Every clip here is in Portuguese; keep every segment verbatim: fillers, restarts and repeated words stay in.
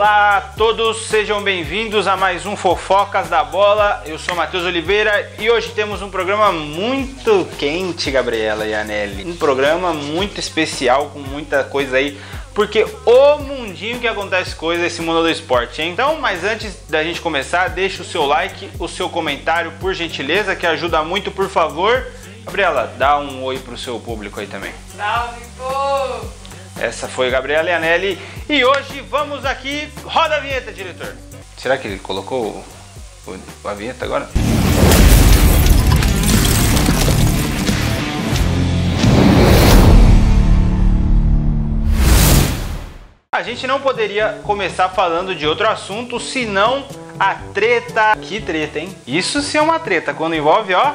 Olá a todos, sejam bem-vindos a mais um Fofocas da Bola. Eu sou Matheus Oliveira e hoje temos um programa muito quente, Gabriela e Anelli. Um programa muito especial, com muita coisa aí, porque o mundinho que acontece coisa, esse mundo do esporte, hein? Então, mas antes da gente começar, deixa o seu like, o seu comentário, por gentileza, que ajuda muito, por favor. Gabriela, dá um oi pro seu público aí também. Salve, povo! Essa foi a Gabriela Anelli e hoje vamos aqui... Roda a vinheta, diretor! Será que ele colocou o, o, a vinheta agora? A gente não poderia começar falando de outro assunto, senão a treta... Que treta, hein? Isso sim é uma treta, quando envolve, ó...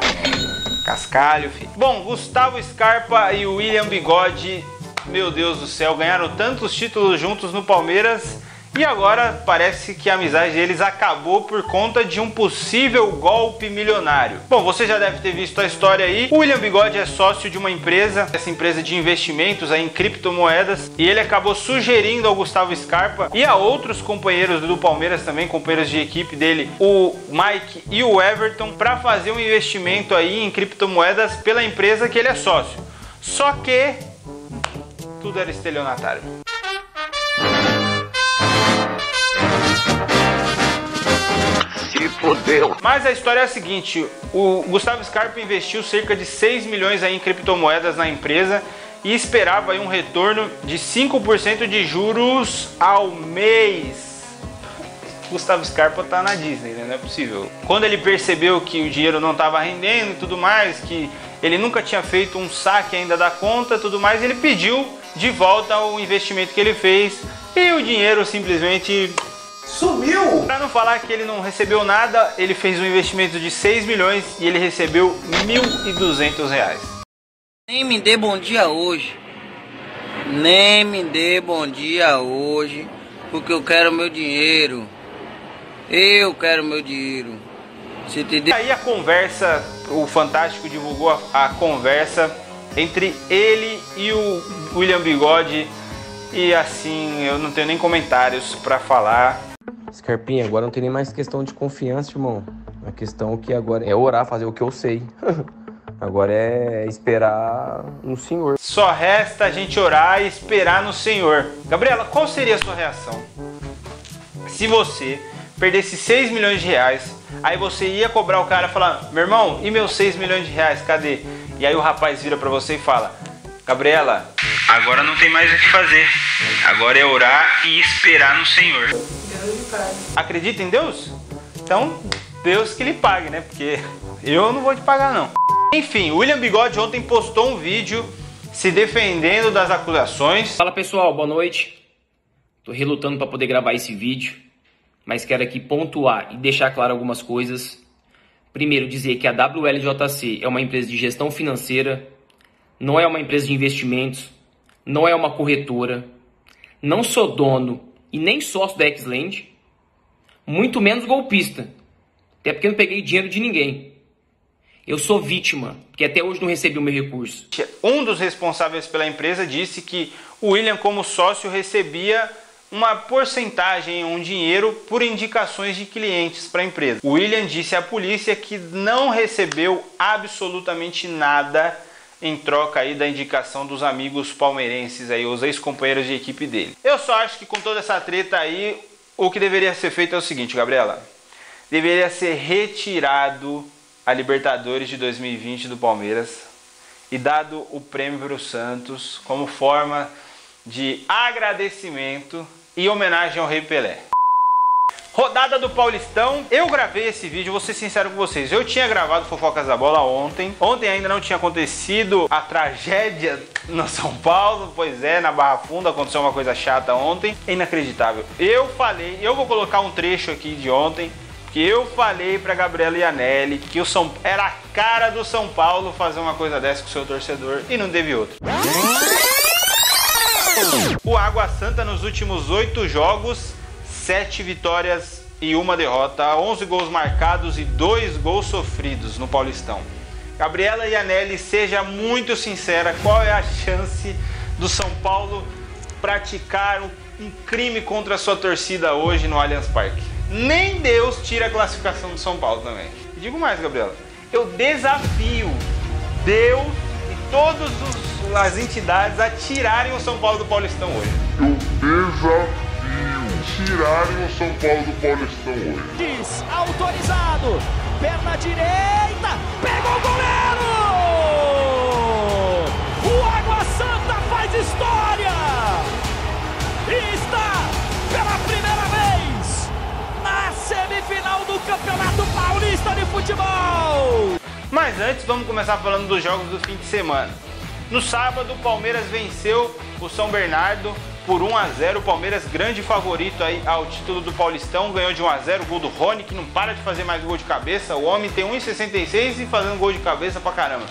Cascalho, filho. Bom, Gustavo Scarpa e William Bigode... Meu Deus do céu, ganharam tantos títulos juntos no Palmeiras e agora parece que a amizade deles acabou por conta de um possível golpe milionário. Bom, você já deve ter visto a história aí. O William Bigode é sócio de uma empresa, essa empresa de investimentos aí em criptomoedas, e ele acabou sugerindo ao Gustavo Scarpa e a outros companheiros do Palmeiras também, companheiros de equipe dele, o Mike e o Everton, para fazer um investimento aí em criptomoedas pela empresa que ele é sócio. Só que... tudo era estelionatário. Se fodeu. Mas a história é a seguinte, o Gustavo Scarpa investiu cerca de seis milhões aí em criptomoedas na empresa e esperava aí um retorno de cinco por cento de juros ao mês. Gustavo Scarpa tá na Disney, né? Não é possível. Quando ele percebeu que o dinheiro não estava rendendo e tudo mais, que ele nunca tinha feito um saque ainda da conta e tudo mais, ele pediu de volta o investimento que ele fez e o dinheiro simplesmente... sumiu! Pra não falar que ele não recebeu nada, ele fez um investimento de seis milhões e ele recebeu mil e duzentos reais. Nem me dê bom dia hoje. Nem me dê bom dia hoje, porque eu quero meu dinheiro. Eu quero meu dinheiro. Se te de... Aí a conversa, o Fantástico divulgou a, a conversa entre ele e o William Bigode. E assim, eu não tenho nem comentários pra falar. Scarpinha, agora não tem nem mais questão de confiança, irmão. A questão que agora é orar, fazer o que eu sei. Agora é esperar no Senhor. Só resta a gente orar e esperar no Senhor. Gabriela, qual seria a sua reação se você... perdesse seis milhões de reais, aí você ia cobrar o cara e falar: meu irmão, e meus seis milhões de reais, cadê? E aí o rapaz vira pra você e fala: Gabriela, agora não tem mais o que fazer, agora é orar e esperar no Senhor. Deus lhe pague. Acredita em Deus? Então, Deus que lhe pague, né? Porque eu não vou te pagar, não. Enfim, o William Bigode ontem postou um vídeo se defendendo das acusações. Fala pessoal, boa noite. Tô relutando pra poder gravar esse vídeo, mas quero aqui pontuar e deixar claro algumas coisas. Primeiro, dizer que a W L J C é uma empresa de gestão financeira, não é uma empresa de investimentos, não é uma corretora, não sou dono e nem sócio da X-Land, muito menos golpista, até porque não peguei dinheiro de ninguém. Eu sou vítima, porque até hoje não recebi o meu recurso. Um dos responsáveis pela empresa disse que o William, como sócio, recebia... uma porcentagem, um dinheiro por indicações de clientes para a empresa. O William disse à polícia que não recebeu absolutamente nada em troca aí da indicação dos amigos palmeirenses, aí, os ex-companheiros de equipe dele. Eu só acho que com toda essa treta aí, o que deveria ser feito é o seguinte, Gabriela. Deveria ser retirado a Libertadores de dois mil e vinte do Palmeiras e dado o prêmio para o Santos como forma... de agradecimento e homenagem ao Rei Pelé. Rodada do Paulistão. Eu gravei esse vídeo, vou ser sincero com vocês. Eu tinha gravado Fofocas da Bola ontem. Ontem ainda não tinha acontecido a tragédia no São Paulo. Pois é, na Barra Funda aconteceu uma coisa chata ontem. É inacreditável. Eu falei, eu vou colocar um trecho aqui de ontem, que eu falei pra Gabriela Anelli que o São... era a cara do São Paulo fazer uma coisa dessa com o seu torcedor e não teve outra. O Água Santa nos últimos oito jogos, sete vitórias e uma derrota, onze gols marcados e dois gols sofridos no Paulistão. Gabriela Anelli, seja muito sincera, qual é a chance do São Paulo praticar o um crime contra a sua torcida hoje no Allianz Parque. Nem Deus tira a classificação do São Paulo também. E digo mais, Gabriela, eu desafio Deus e todas as entidades a tirarem o São Paulo do Paulistão hoje. Eu desafio tirarem o São Paulo do Paulistão hoje. Diz, autorizado, perna direita, pegou o goleiro! O Água Santa faz história! E está, pela primeira vez, na semifinal do Campeonato Paulista de Futebol. Mas antes, vamos começar falando dos jogos do fim de semana. No sábado, o Palmeiras venceu o São Bernardo por um a zero. O Palmeiras, grande favorito aí ao título do Paulistão, ganhou de um a zero. O gol do Rony, que não para de fazer mais gol de cabeça. O homem tem um metro e sessenta e seis e fazendo gol de cabeça pra caramba.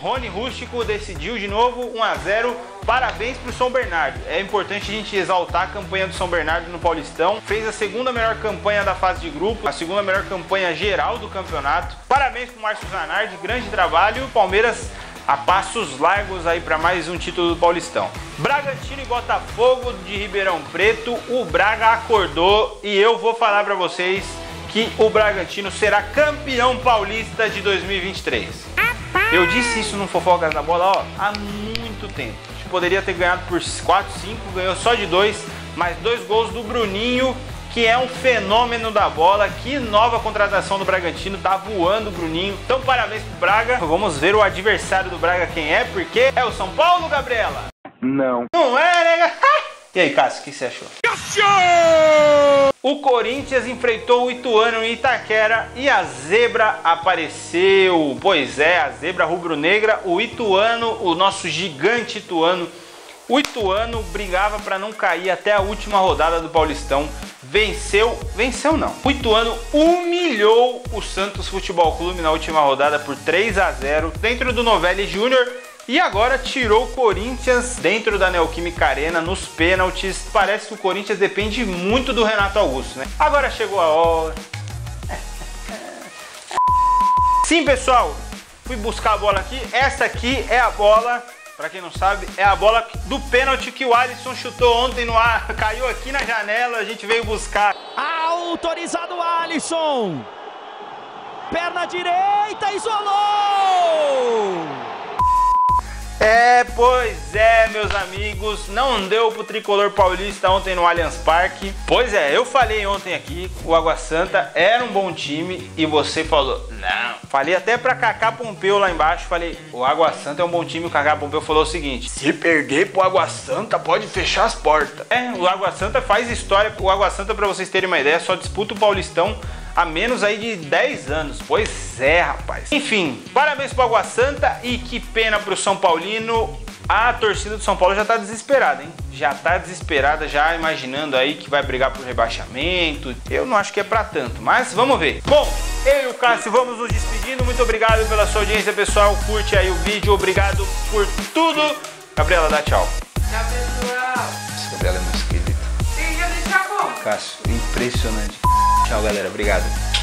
Rony Rústico decidiu de novo, um a zero, parabéns para o São Bernardo. É importante a gente exaltar a campanha do São Bernardo no Paulistão. Fez a segunda melhor campanha da fase de grupo, a segunda melhor campanha geral do campeonato. Parabéns para o Márcio Zanardi, grande trabalho. O Palmeiras a passos largos aí para mais um título do Paulistão. Bragantino e Botafogo de Ribeirão Preto, o Braga acordou e eu vou falar para vocês que o Bragantino será campeão paulista de dois mil e vinte e três. Eu disse isso no Fofocas da Bola, ó, há muito tempo. A gente poderia ter ganhado por quatro, cinco, ganhou só de dois, mas dois gols do Bruninho, que é um fenômeno da bola. Que nova contratação do Bragantino, tá voando o Bruninho. Então parabéns pro Braga. Vamos ver o adversário do Braga quem é, porque é o São Paulo, Gabriela? Não. Não é, né? E aí, Cássio, o que você achou? Cássio! O Corinthians enfrentou o Ituano em Itaquera e a zebra apareceu. Pois é, a zebra rubro-negra, o Ituano, o nosso gigante Ituano. O Ituano brigava para não cair até a última rodada do Paulistão. Venceu, venceu não. O Ituano humilhou o Santos Futebol Clube na última rodada por três a zero dentro do Novelli Júnior. E agora tirou o Corinthians dentro da Neoquímica Arena nos pênaltis. Parece que o Corinthians depende muito do Renato Augusto, né? Agora chegou a hora. Sim, pessoal, fui buscar a bola aqui. Essa aqui é a bola, pra quem não sabe, é a bola do pênalti que o Alisson chutou ontem no ar. Caiu aqui na janela, a gente veio buscar. Autorizado o Alisson. Perna direita, isolou! É, pois é, meus amigos, não deu pro tricolor paulista ontem no Allianz Parque. Pois é, eu falei ontem aqui, o Água Santa era um bom time e você falou, não. Falei até pra Cacá Pompeu lá embaixo, falei, o Água Santa é um bom time. O Cacá Pompeu falou o seguinte, se perder pro Água Santa pode fechar as portas. É, o Água Santa faz história. O Água Santa, pra vocês terem uma ideia, só disputa o Paulistão há menos aí de dez anos. Pois é, rapaz. Enfim, parabéns para o Água Santa e que pena para o São Paulino. A torcida do São Paulo já está desesperada, hein? Já está desesperada, já imaginando aí que vai brigar por rebaixamento. Eu não acho que é para tanto, mas vamos ver. Bom, eu e o Cássio vamos nos despedindo. Muito obrigado pela sua audiência, pessoal. Curte aí o vídeo. Obrigado por tudo. Gabriela, dá tchau. Tchau, pessoal. Essa Gabriela é muito esquisita. Sim, eu deixo a boca. Cássio, impressionante. Tchau, galera. Obrigado.